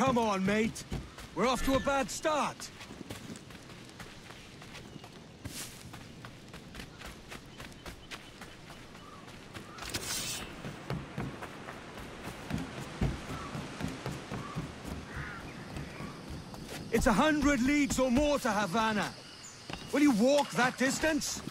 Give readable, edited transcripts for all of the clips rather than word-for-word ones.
Come on, mate. We're off to a bad start. It's 100 leagues or more to Havana. Will you walk that distance?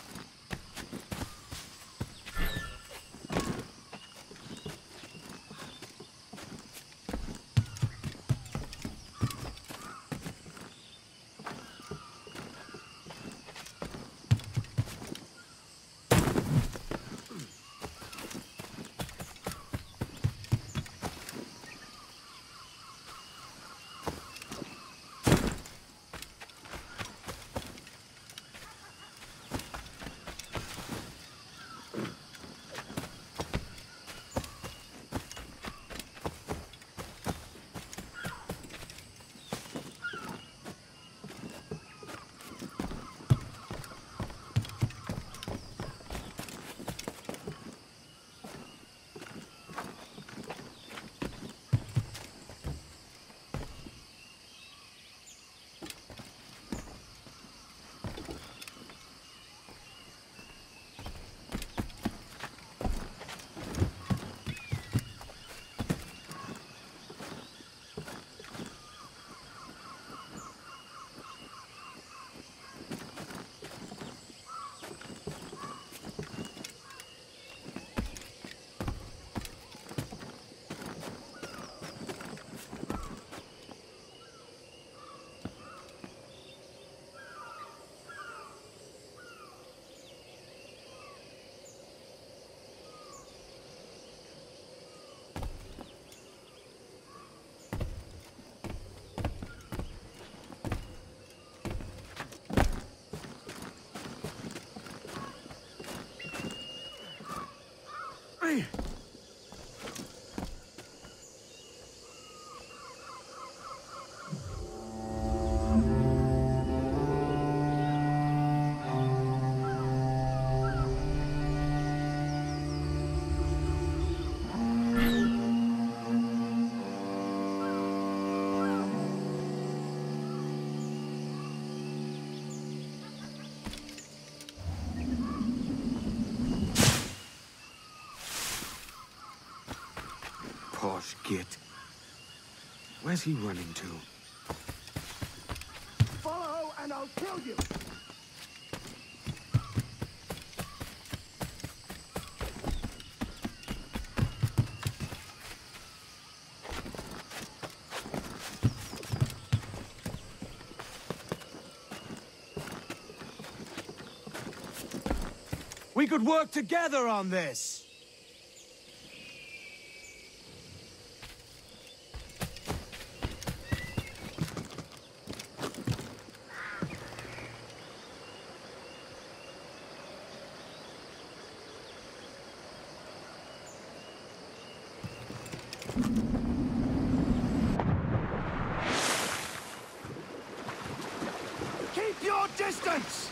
Git. Where's he running to? Follow and I'll kill you! We could work together on this! Distance!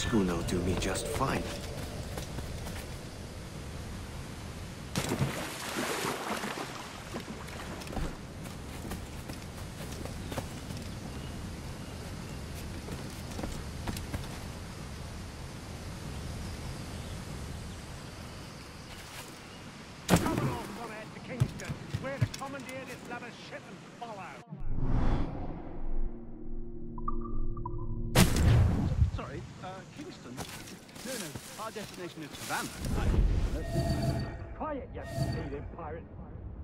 Schoon'll do me just fine. Kingston? No, our destination is Havana. Quiet, you thieving pirate.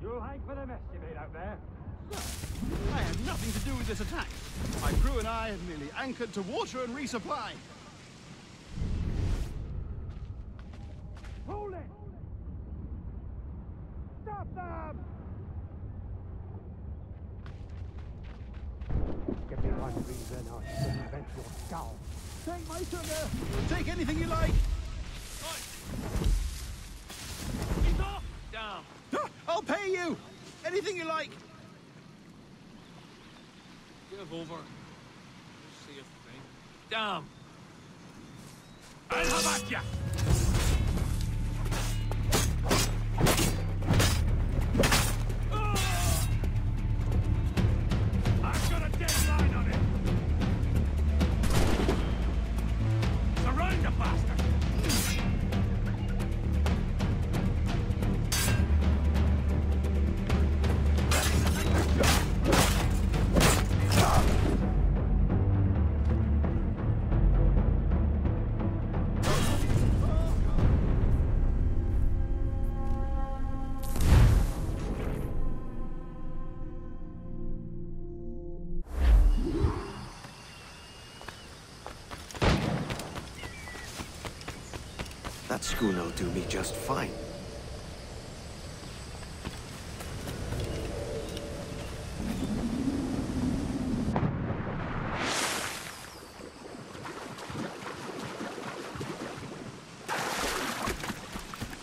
You'll hang for the mess you made out there. Sir, I had nothing to do with this attack. My crew and I have merely anchored to water and resupply. Hold it! Stop them! Give me one reason, I'll circumvent your skull. Take my sugar! Take anything you like! He's off! Down! I'll pay you! Anything you like! Give over. See if thing. Damn! I'll have at ya! That Schoon'll do me just fine.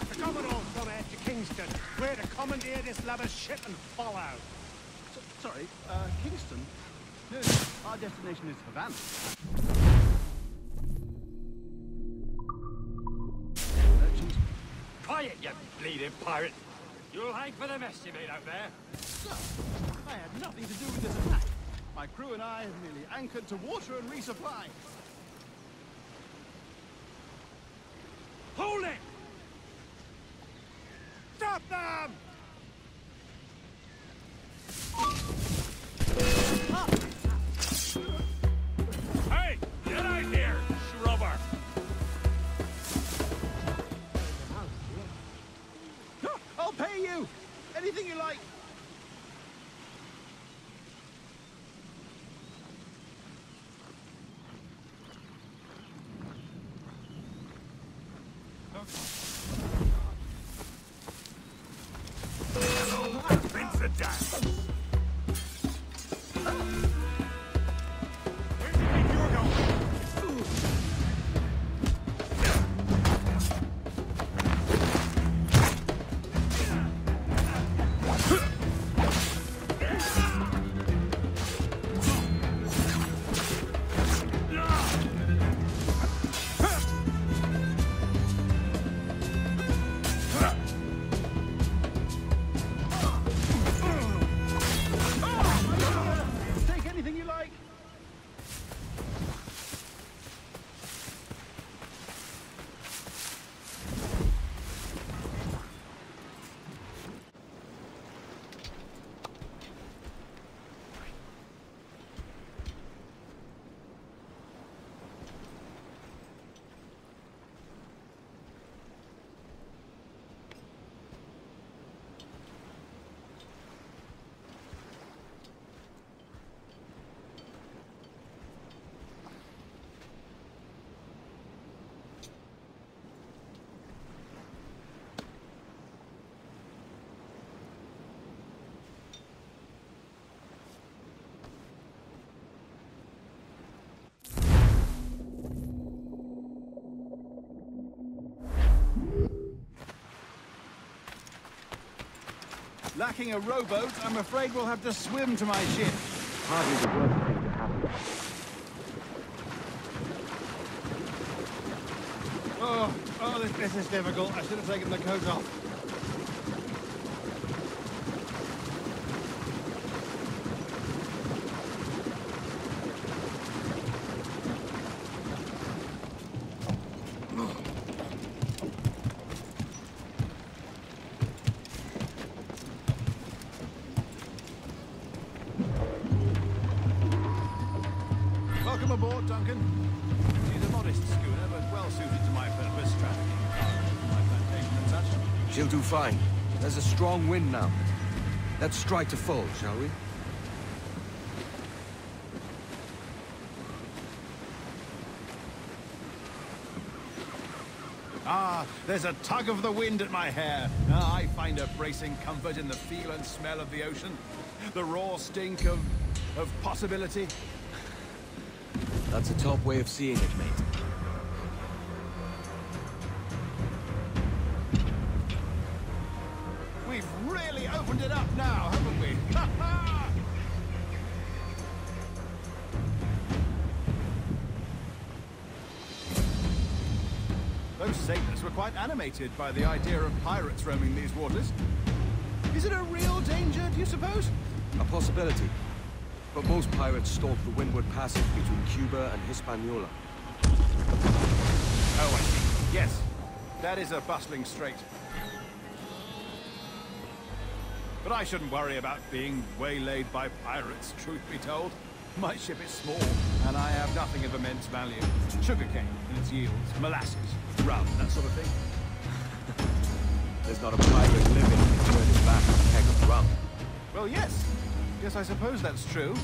The Commodore's gone after Kingston. We're to commandeer this lubber's ship and follow. Sorry, Kingston? No, our destination is Havana. Quiet, you bleeding pirate! You'll hang for the mess you made out there! Sir, I had nothing to do with this attack. My crew and I have merely anchored to water and resupply. Hold it! Stop them! Hey! Get out here, shrubber! Anything you like. Rinse the dance. Lacking a rowboat, I'm afraid we'll have to swim to my ship. Hardly the worst thing to happen. Oh, this is difficult. I should have taken the coat off. Welcome aboard, Duncan. She's a modest schooner, but well suited to my purpose, trafficking cargo for my plantation and such. She'll do fine. There's a strong wind now. Let's strike to full, shall we? Ah, there's a tug of the wind at my hair. Ah, I find a bracing comfort in the feel and smell of the ocean. The raw stink of possibility. That's a top way of seeing it, mate. We've really opened it up now, haven't we? Ha ha! Those sailors were quite animated by the idea of pirates roaming these waters. Is it a real danger, do you suppose? A possibility. But most pirates stalk the windward passage between Cuba and Hispaniola. Oh, I see. Yes. That is a bustling strait. But I shouldn't worry about being waylaid by pirates, truth be told. My ship is small, and I have nothing of immense value. Sugarcane and its yields, molasses, rum, that sort of thing. There's not a pirate living who turns his back on a keg of rum. Well, yes. Yes, I suppose that's true.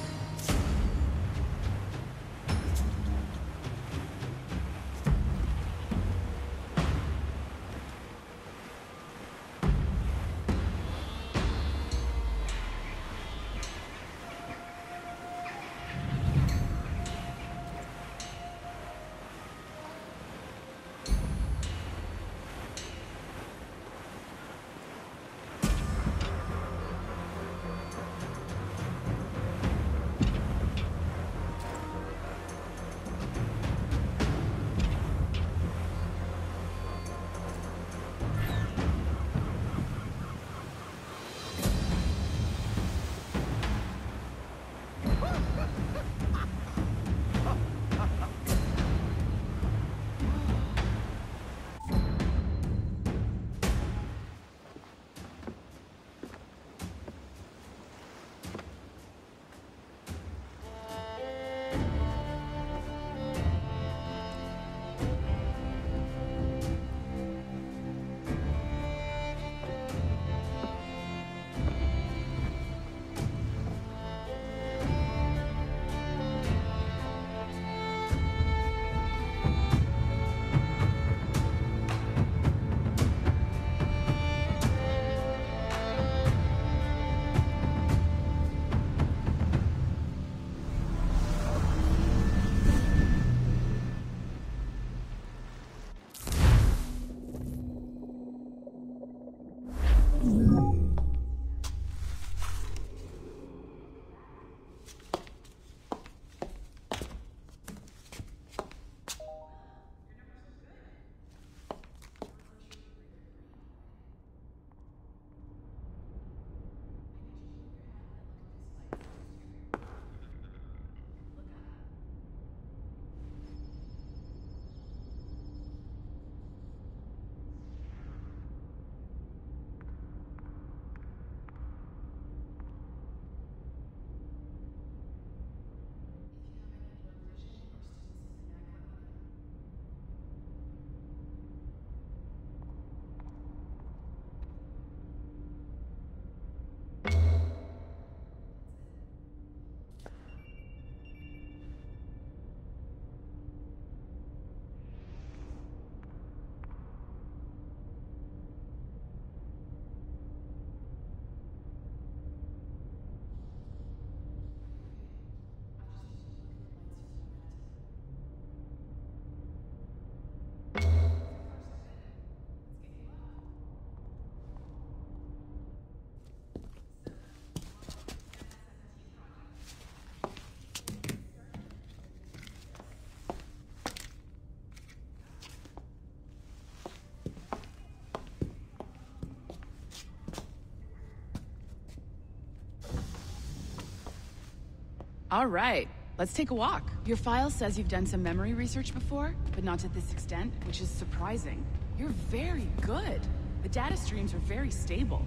All right, let's take a walk. Your file says you've done some memory research before, but not to this extent, which is surprising. You're very good. The data streams are very stable.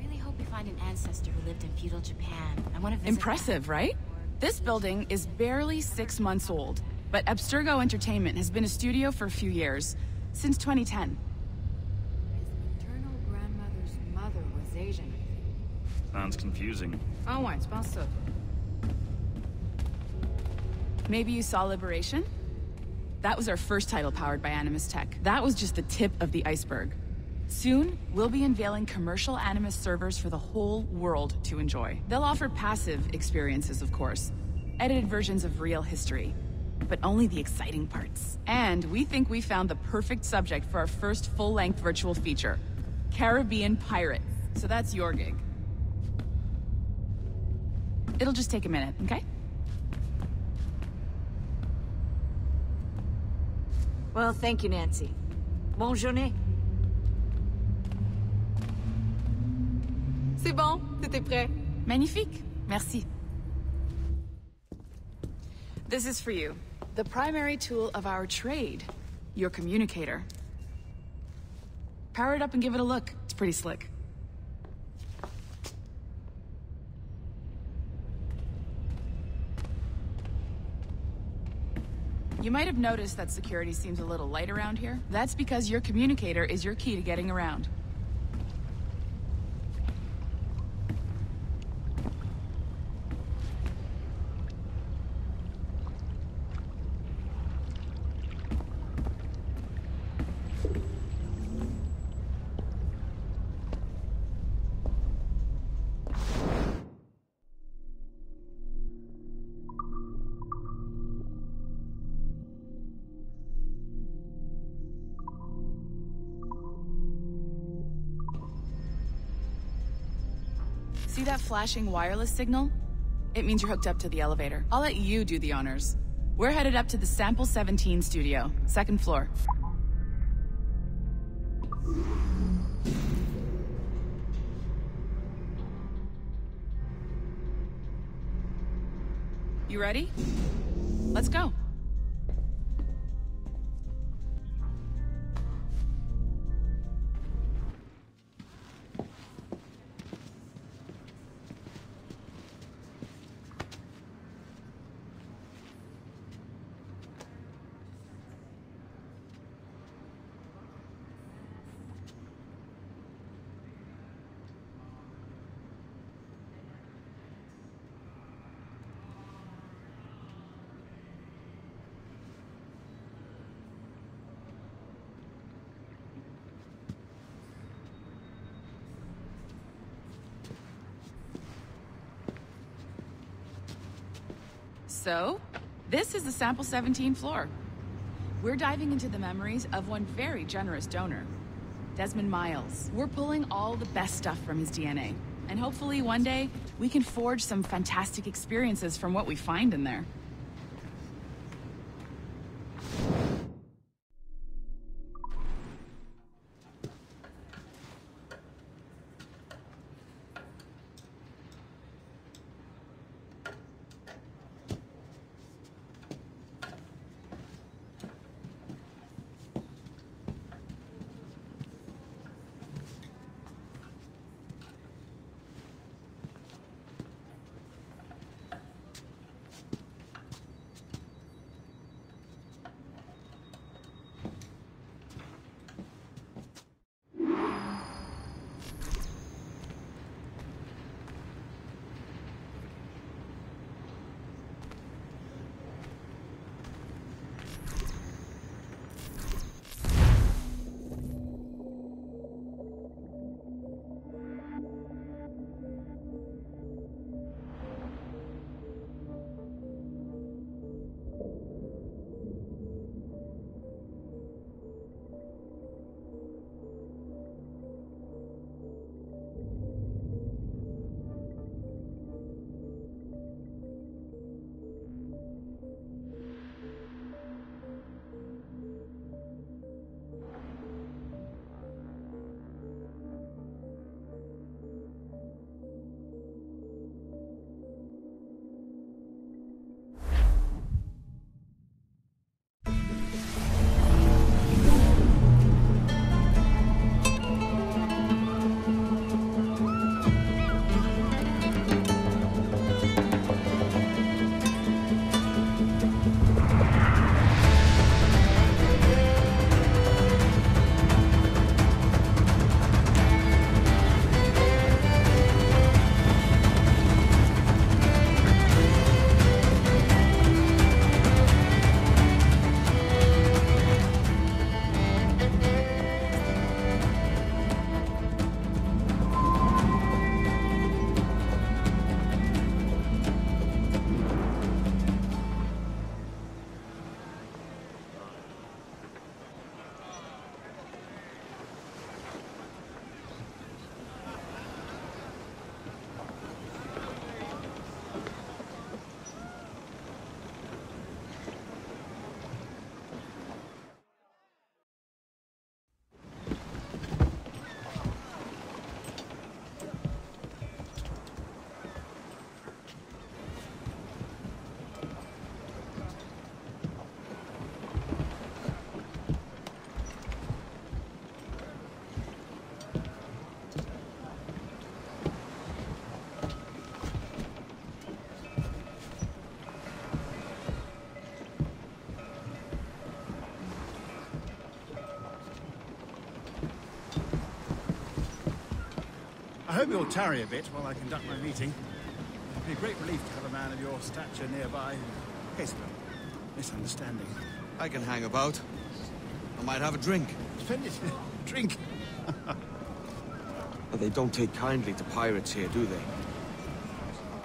Really hope we find an ancestor who lived in feudal Japan. I want to visit. Impressive, right? This building is barely 6 months old, but Abstergo Entertainment has been a studio for a few years. Since 2010. His maternal grandmother's mother was Asian. Sounds confusing. Oh, I suppose so. Maybe you saw Liberation? That was our first title powered by Animus Tech. That was just the tip of the iceberg. Soon, we'll be unveiling commercial Animus servers for the whole world to enjoy. They'll offer passive experiences, of course. Edited versions of real history. But only the exciting parts. And we think we found the perfect subject for our first full-length virtual feature, Caribbean Pirates. So that's your gig. It'll just take a minute, okay? Well, thank you, Nancy. Bonne journée. C'est bon, c'était prêt. Magnifique. Merci. This is for you. The primary tool of our trade, your communicator. Power it up and give it a look. It's pretty slick. You might have noticed that security seems a little light around here. That's because your communicator is your key to getting around. See that flashing wireless signal? It means you're hooked up to the elevator. I'll let you do the honors. We're headed up to the Sample 17 studio, second floor. You ready? Let's go. So, this is the Sample 17 floor. We're diving into the memories of one very generous donor, Desmond Miles. We're pulling all the best stuff from his DNA, and hopefully one day we can forge some fantastic experiences from what we find in there. I hope you'll tarry a bit while I conduct my meeting. It'd be a great relief to have a man of your stature nearby in case of a misunderstanding. I can hang about. I might have a drink. Splendid. Drink. But they don't take kindly to pirates here, do they?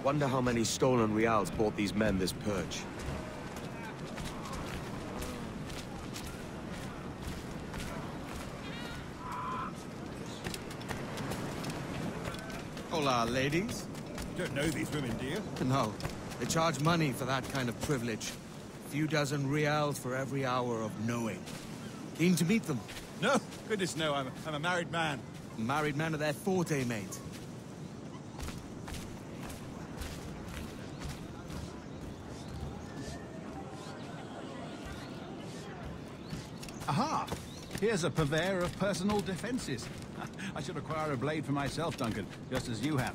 Wonder how many stolen reals bought these men this purge. Hola, ladies. You don't know these women, do you? No. They charge money for that kind of privilege. A few dozen reals for every hour of knowing. Keen to meet them? No, goodness no, I'm a married man. A married man of their forte, mate. Aha! Here's a purveyor of personal defenses. I should acquire a blade for myself, Duncan, just as you have.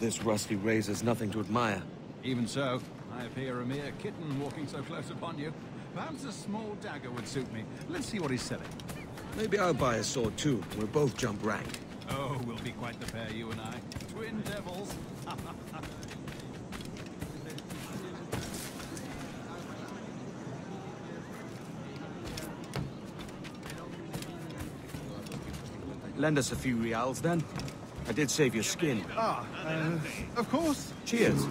This rusty razor's nothing to admire. Even so, I appear a mere kitten walking so close upon you. Perhaps a small dagger would suit me. Let's see what he's selling. Maybe I'll buy a sword too. We'll both jump rank. Oh, we'll be quite the pair, you and I. Twin devils. Lend us a few reals, then. I did save your skin. Ah, of course. Cheers.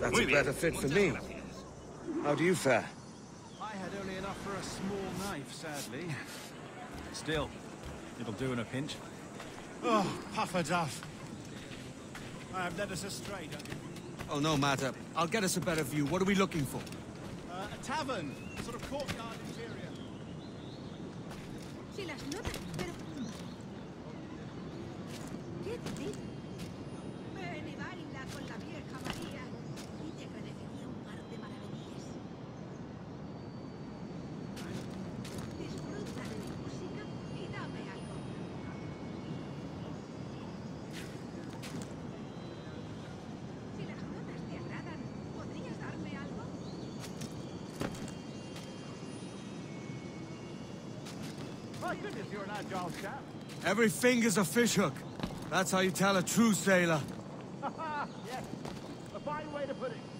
That's a better fit for me. How do you fare? I had only enough for a small knife, sadly. Still, it'll do in a pinch. Oh, puffer duff. I have led us astray, Duncan. Oh, no matter. I'll get us a better view. What are we looking for? A tavern. A sort of courtyard interior. She left nothing, but... Goodness, you're an agile chap. Every finger's a fish hook. That's how you tell a true sailor. Yes, a fine way to put it.